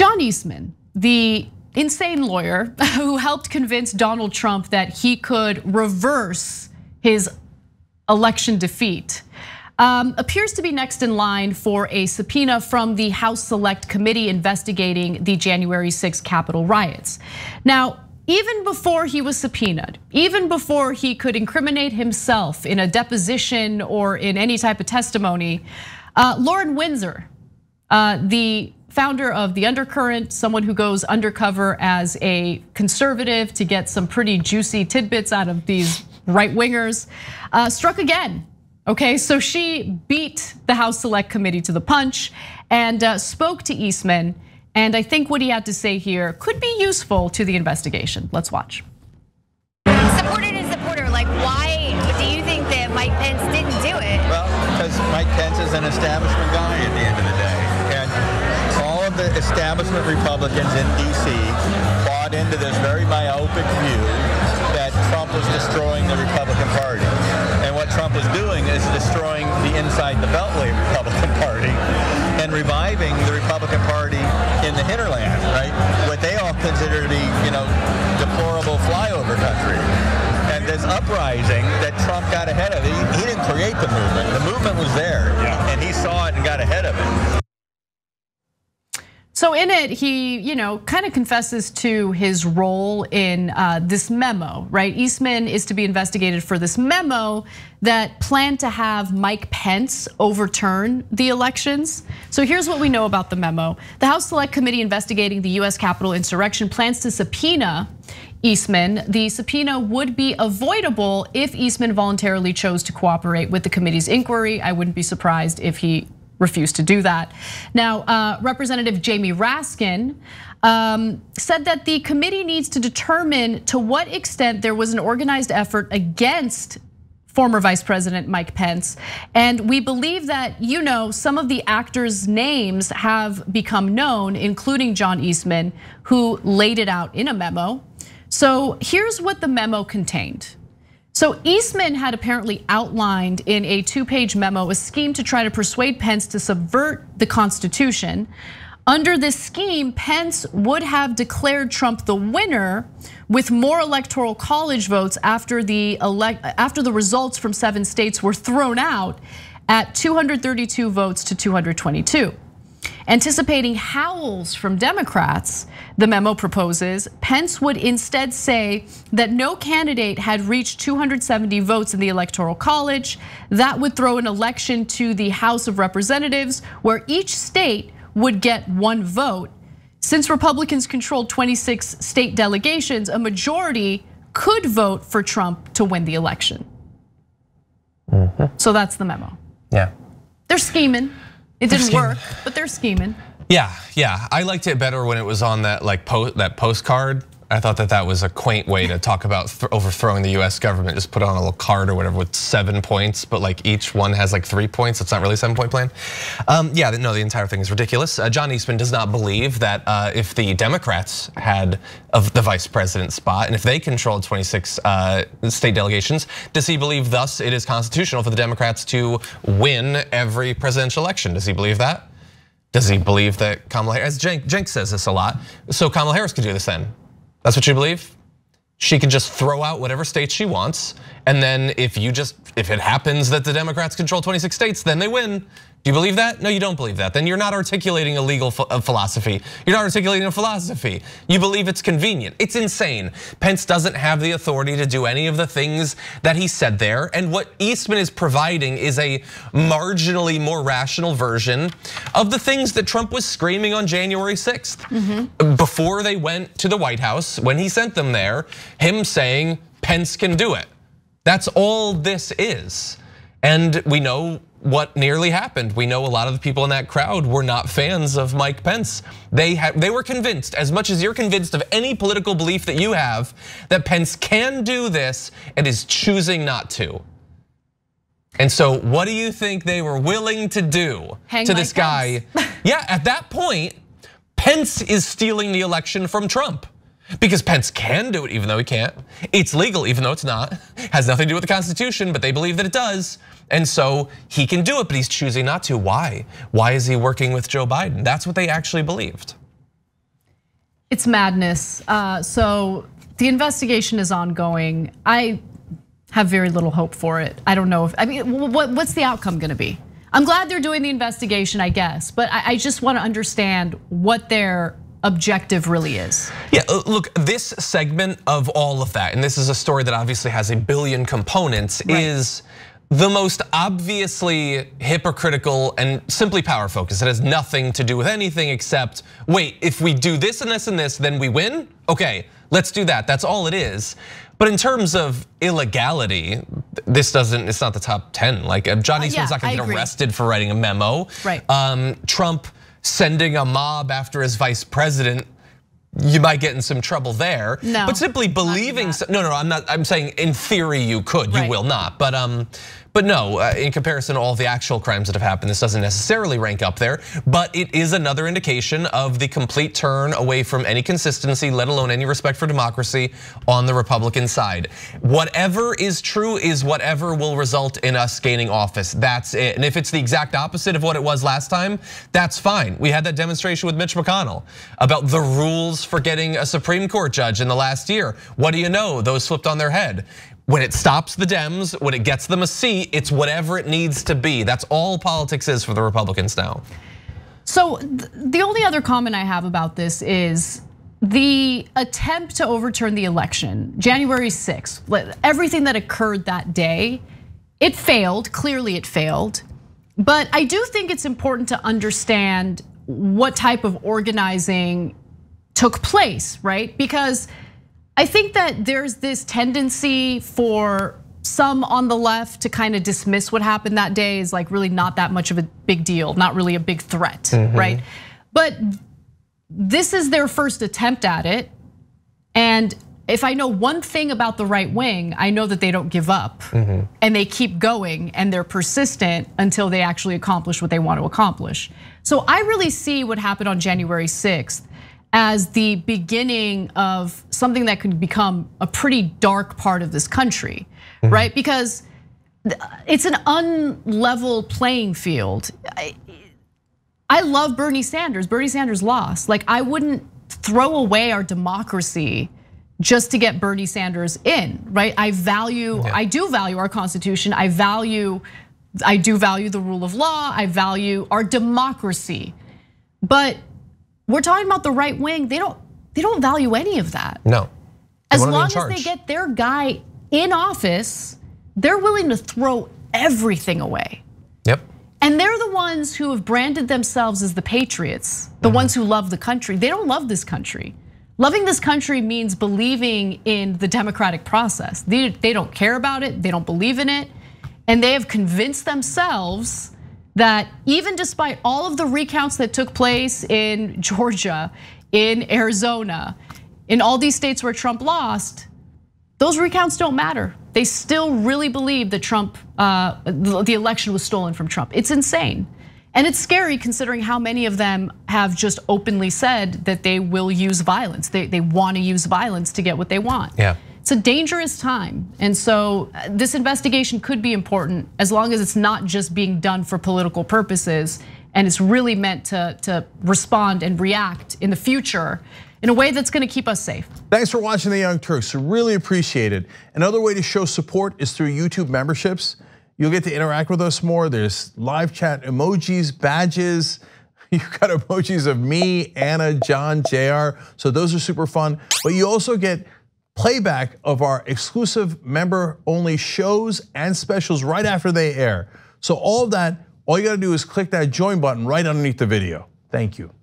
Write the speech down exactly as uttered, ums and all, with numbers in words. John Eastman, the insane lawyer who helped convince Donald Trump that he could reverse his election defeat, um, appears to be next in line for a subpoena from the House Select Committee investigating the January sixth Capitol riots. Now, even before he was subpoenaed, even before he could incriminate himself in a deposition or in any type of testimony, uh, Lauren Windsor, uh, the founder of The Undercurrent, someone who goes undercover as a conservative to get some pretty juicy tidbits out of these right wingers, uh, struck again. Okay, so she beat the House Select Committee to the punch and uh, spoke to Eastman. And I think what he had to say here could be useful to the investigation. Let's watch. Supporter to supporter, like why do you think that Mike Pence didn't do it? Well, because Mike Pence is an establishment guy at the end of the day. And all of the establishment Republicans in D C bought into this very myopic view that Trump was destroying the Republican Party. And what Trump was doing is destroying the inside the beltway Republican Party and reviving the Republican Party in the hinterland, right? What they all consider to be, you know, deplorable flyover country. And this uprising that Trump got ahead of, he, he didn't create the movement. The movement was there, yeah. And he saw it and got ahead of it. So in it, he, you know, kind of confesses to his role in uh, this memo, right? Eastman is to be investigated for this memo that planned to have Mike Pence overturn the elections. So here's what we know about the memo. The House Select Committee investigating the U S Capitol insurrection plans to subpoena Eastman. The subpoena would be avoidable if Eastman voluntarily chose to cooperate with the committee's inquiry. I wouldn't be surprised if he refused to do that. Now, uh, Representative Jamie Raskin um, said that the committee needs to determine to what extent there was an organized effort against former Vice President Mike Pence. And we believe that, you know, some of the actors' names have become known, including John Eastman, who laid it out in a memo. So here's what the memo contained. So Eastman had apparently outlined in a two-page memo a scheme to try to persuade Pence to subvert the Constitution. Under this scheme, Pence would have declared Trump the winner with more electoral college votes after the elect after the results from seven states were thrown out at two hundred thirty-two votes to two hundred twenty-two. Anticipating howls from Democrats, the memo proposes, Pence would instead say that no candidate had reached two hundred seventy votes in the Electoral College. That would throw an election to the House of Representatives where each state would get one vote. Since Republicans controlled twenty-six state delegations, a majority could vote for Trump to win the election. Mm-hmm. So that's the memo. Yeah. They're scheming. It didn't work, but they're scheming. Yeah, yeah. I liked it better when it was on that like po that postcard. I thought that that was a quaint way to talk about overthrowing the U S government. Just put on a little card or whatever with seven points, but like each one has like three points. It's not really a seven point plan. Um, yeah, no, the entire thing is ridiculous. Uh, John Eastman does not believe that uh, if the Democrats had of the vice president spot and if they controlled twenty-six uh, state delegations, does he believe thus it is constitutional for the Democrats to win every presidential election? Does he believe that? Does he believe that Kamala Harris, as Cenk, Cenk says this a lot, so Kamala Harris could do this then? That's what you believe? She can just throw out whatever state she wants. And then if you just, if it happens that the Democrats control twenty-six states, then they win. Do you believe that? No, you don't believe that. Then you're not articulating a legal philosophy. You're not articulating a philosophy. You believe it's convenient. It's insane. Pence doesn't have the authority to do any of the things that he said there. And what Eastman is providing is a marginally more rational version of the things that Trump was screaming on January sixth. Mm-hmm. Before they went to the White House, when he sent them there, him saying Pence can do it. That's all this is. And we know what nearly happened. We know a lot of the people in that crowd were not fans of Mike Pence. They had, they were convinced, as much as you're convinced of any political belief that you have, that Pence can do this and is choosing not to. And so what do you think they were willing to do Hang to this guy? Yeah, at that point, Pence is stealing the election from Trump. Because Pence can do it even though he can't. It's legal even though it's not. Has nothing to do with the Constitution, but they believe that it does. And so he can do it, but he's choosing not to. Why? Why is he working with Joe Biden? That's what they actually believed. It's madness. Uh, so the investigation is ongoing. I have very little hope for it. I don't know if, I mean, what, what's the outcome gonna be? I'm glad they're doing the investigation, I guess, but I, I just wanna understand what their objective really is. Yeah, look, this segment of all of that, and this is a story that obviously has a billion components, right, is the most obviously hypocritical and simply power focused. It has nothing to do with anything except, wait, if we do this and this and this, then we win? Okay, let's do that, that's all it is. But in terms of illegality, this doesn't, it's not the top ten. Like John Eastman's uh, yeah, not gonna I get agree. arrested for writing a memo. Right. Um, Trump sending a mob after his vice president, you might get in some trouble there. No, but simply believing, so, no, no, I'm not, I'm saying in theory you could, right, you will not. But um, but no, uh, in comparison to all the actual crimes that have happened, this doesn't necessarily rank up there, but it is another indication of the complete turn away from any consistency, let alone any respect for democracy on the Republican side. Whatever is true is whatever will result in us gaining office, that's it. And if it's the exact opposite of what it was last time, that's fine. We had that demonstration with Mitch McConnell about the rules for getting a Supreme Court judge in the last year. What do you know? Those flipped on their head. When it stops the Dems, when it gets them a seat, it's whatever it needs to be. That's all politics is for the Republicans now. So the only other comment I have about this is the attempt to overturn the election, January sixth, everything that occurred that day, it failed, clearly it failed. But I do think it's important to understand what type of organizing took place, right? Because I think that there's this tendency for some on the left to kind of dismiss what happened that day as like really not that much of a big deal, not really a big threat, mm-hmm, right? But this is their first attempt at it. And if I know one thing about the right wing, I know that they don't give up, mm-hmm, and they keep going and they're persistent until they actually accomplish what they want to accomplish. So I really see what happened on January sixth as the beginning of something that could become a pretty dark part of this country, mm-hmm, right? Because it's an unlevel playing field. I, I love Bernie Sanders. Bernie Sanders lost. Like, I wouldn't throw away our democracy just to get Bernie Sanders in, right? I value, yeah. I do value our Constitution. I value, I do value the rule of law. I value our democracy, but we're talking about the right wing. They don't they don't value any of that. No. As long as they get their guy in office, they're willing to throw everything away. Yep. And they're the ones who have branded themselves as the patriots, the mm-hmm. ones who love the country. They don't love this country. Loving this country means believing in the democratic process. They, they don't care about it, they don't believe in it, and they have convinced themselves that even despite all of the recounts that took place in Georgia, in Arizona, in all these states where Trump lost, those recounts don't matter. They still really believe that Trump, uh, the election was stolen from Trump. It's insane. And it's scary considering how many of them have just openly said that they will use violence. They, they wanna use violence to get what they want. Yeah. It's a dangerous time, and so this investigation could be important as long as it's not just being done for political purposes and it's really meant to, to respond and react in the future in a way that's gonna keep us safe. Thanks for watching The Young Turks, really appreciate it. Another way to show support is through YouTube memberships. You'll get to interact with us more. There's live chat, emojis, badges. You've got emojis of me, Anna, John, J R, so those are super fun. But you also get playback of our exclusive member-only shows and specials right after they air. So all of that, all you gotta do is click that join button right underneath the video. Thank you.